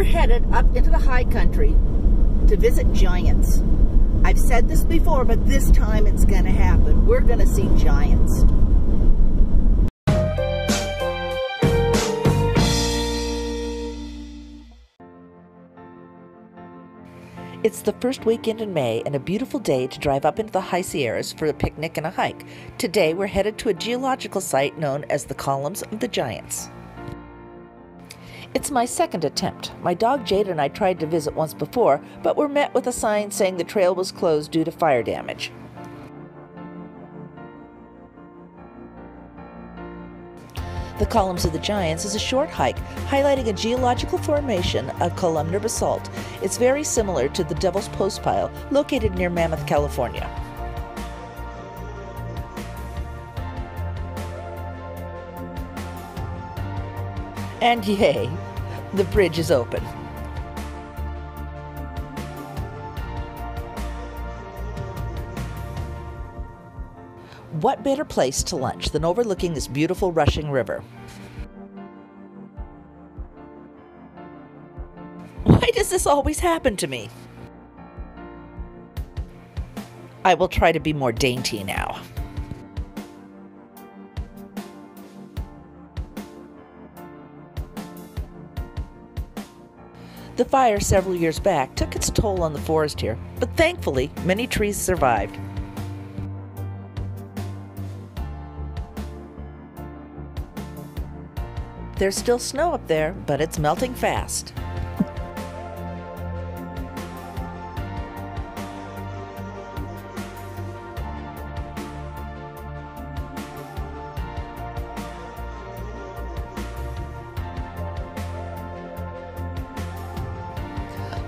We're headed up into the high country to visit giants. I've said this before, but this time it's going to happen. We're going to see giants. It's the first weekend in May and a beautiful day to drive up into the High Sierras for a picnic and a hike. Today we're headed to a geological site known as the Columns of the Giants. It's my second attempt. My dog Jade and I tried to visit once before, but were met with a sign saying the trail was closed due to fire damage. The Columns of the Giants is a short hike highlighting a geological formation of columnar basalt. It's very similar to the Devil's Postpile located near Mammoth, California. And yay, the bridge is open. What better place to lunch than overlooking this beautiful rushing river? Why does this always happen to me? I will try to be more dainty now. The fire several years back took its toll on the forest here, but thankfully many trees survived. There's still snow up there, but it's melting fast.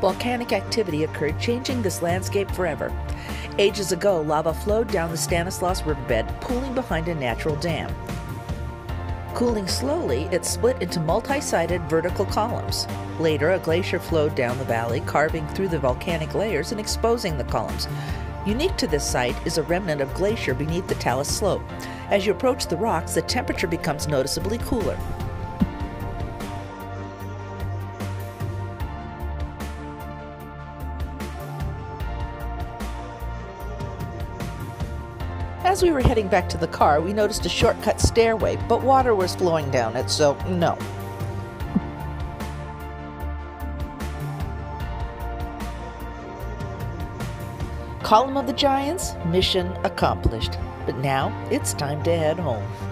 Volcanic activity occurred, changing this landscape forever. Ages ago, lava flowed down the Stanislaus riverbed, pooling behind a natural dam. Cooling slowly, it split into multi-sided vertical columns. Later, a glacier flowed down the valley, carving through the volcanic layers and exposing the columns. Unique to this site is a remnant of glacier beneath the talus slope. As you approach the rocks, the temperature becomes noticeably cooler. As we were heading back to the car, we noticed a shortcut stairway, but water was flowing down it, so no. Column of the Giants, mission accomplished. But now it's time to head home.